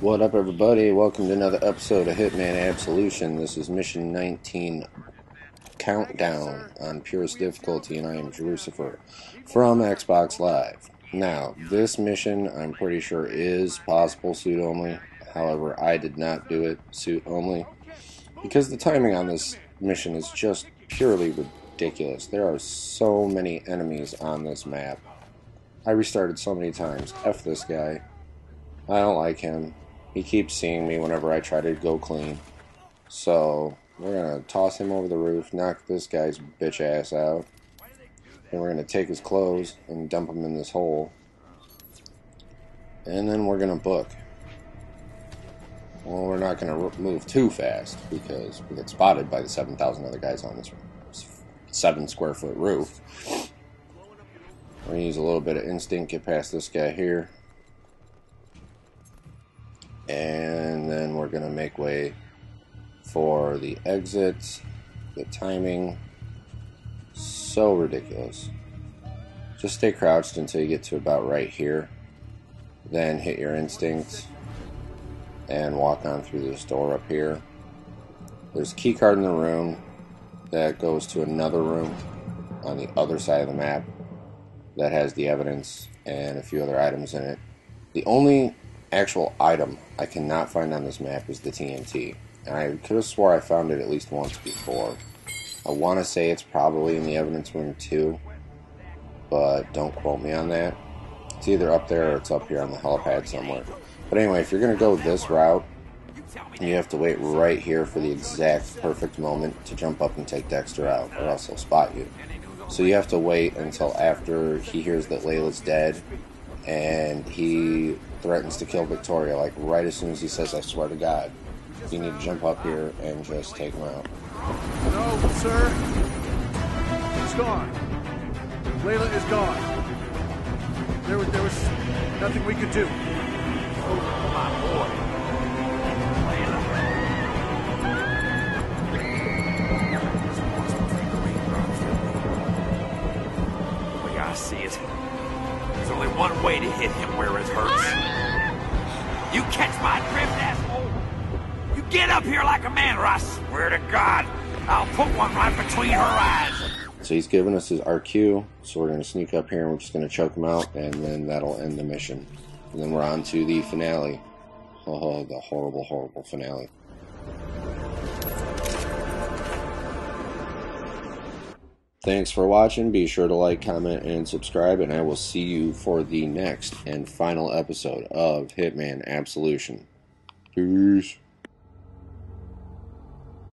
What up, everybody? Welcome to another episode of Hitman Absolution. This is Mission 19 Countdown on Purist difficulty, and I am Drucifer from Xbox Live. Now, this mission, I'm pretty sure, is possible suit only. However, I did not do it suit only because the timing on this mission is just purely ridiculous. There are so many enemies on this map. I restarted so many times. F this guy. I don't like him. He keeps seeing me whenever I try to go clean. So, we're going to toss him over the roof, knock this guy's bitch ass out, and we're going to take his clothes and dump him in this hole. And then we're going to book. Well, we're not going to move too fast because we get spotted by the 7,000 other guys on this 7-square-foot roof. We're going to use a little bit of instinct, get past this guy here. And then we're going to make way for the exit. The timing, so ridiculous. Just stay crouched until you get to about right here. Then hit your instinct and walk on through this door up here. There's a key card in the room that goes to another room on the other side of the map that has the evidence and a few other items in it. The only actual item I cannot find on this map is the TNT, and I could have swore I found it at least once before. I want to say it's probably in the evidence room too, but don't quote me on that. It's either up there or it's up here on the helipad somewhere. But anyway, if you're going to go this route, you have to wait right here for the exact perfect moment to jump up and take Dexter out, or else he'll spot you. So you have to wait until after he hears that Layla's dead, and he threatens to kill Victoria, like right as soon as he says, "I swear to God, you need to jump up here and just take him out." "No, sir. It's gone. Layla is gone. There was nothing we could do." "Oh, my boy. Layla. The way I see it, there's only one way to hit him where it hurts. You catch my drift, asshole? You get up here like a man, or I swear to God, I'll put one right between her eyes." So he's giving us his RQ, so we're going to sneak up here and we're just going to choke him out, and then that'll end the mission. And then we're on to the finale. Oh, the horrible, horrible finale. Thanks for watching. Be sure to like, comment, and subscribe, and I will see you for the next and final episode of Hitman Absolution. Peace.